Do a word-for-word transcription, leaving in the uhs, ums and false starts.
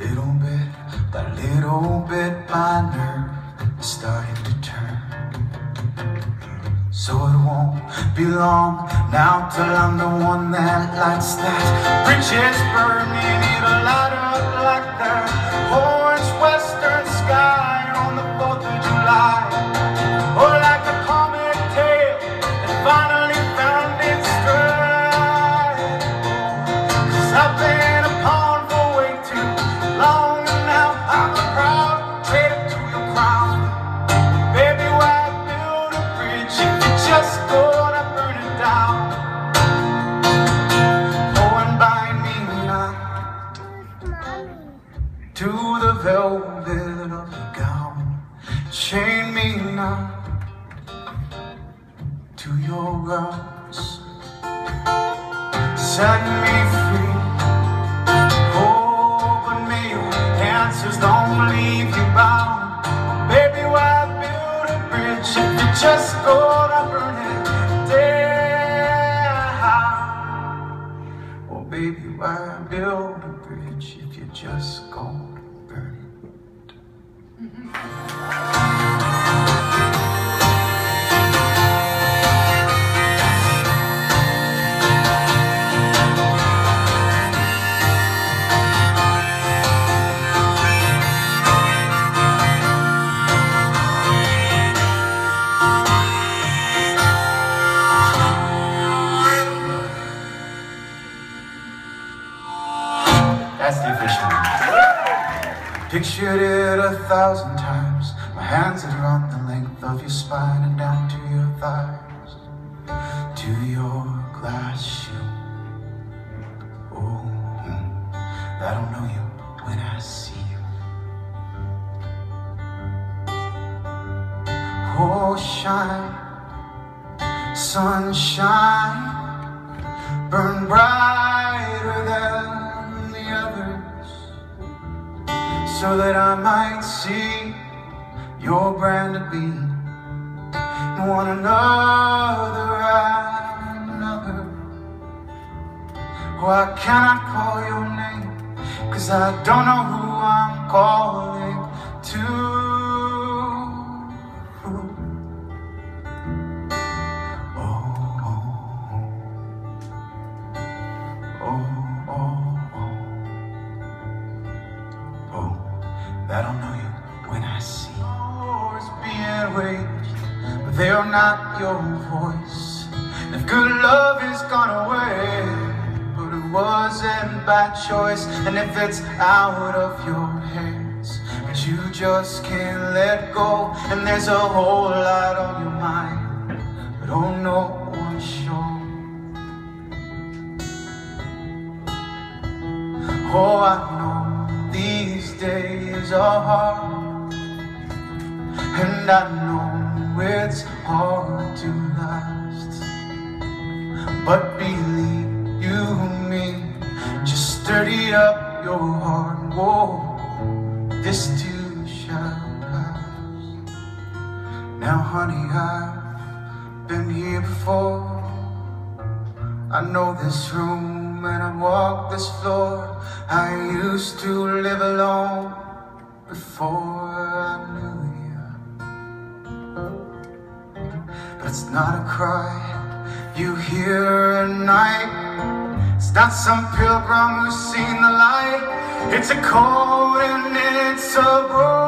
little bit by little bit, my nerve is starting to turn. So it won't be long now till I'm the one that lights that bridge is burning. It'll light up like that orange western sky on the fourth of July, or like a comet tail that finally found its stride. 'Cause I've been a pawn for way too long, and now I'm a proud traitor to your crown. Baby, why build a bridge if you just go and burn it down? Oh, and bind me now to the velvet of your gown. Chain me now to your ropes, set me free. Oh, but me, answers don't leave you bound. Baby, why build a bridge if you just gonna burn it down? Oh, baby, why build a bridge if you just gonna burn it down? Mm-hmm. Pictured it a thousand times. My hands are on the length of your spine and down to your thighs, to your glass shoe. Oh, I don't know you when I see you. Oh, shine, sunshine, burn brighter than so that I might see your brand to be in one another and another. Oh, I cannot call your name, 'cause I don't know who I'm calling to. Oh, oh, oh, oh, oh, oh. I don't know you when I see wars being waged, but they are not your voice. And if good love is gone away, but it wasn't by choice. And if it's out of your hands, but you just can't let go, and there's a whole lot on your mind, but oh, no one's sure. Oh, I know these days are hard, and I know it's hard to last, but believe you me, just sturdy up your heart. Whoa, this too shall pass. Now honey, I've been here before. I know this room and I walk this floor. I used to live alone before I knew you. But it's not a cry you hear at night. It's not some pilgrim who's seen the light. It's a cold and it's a broad.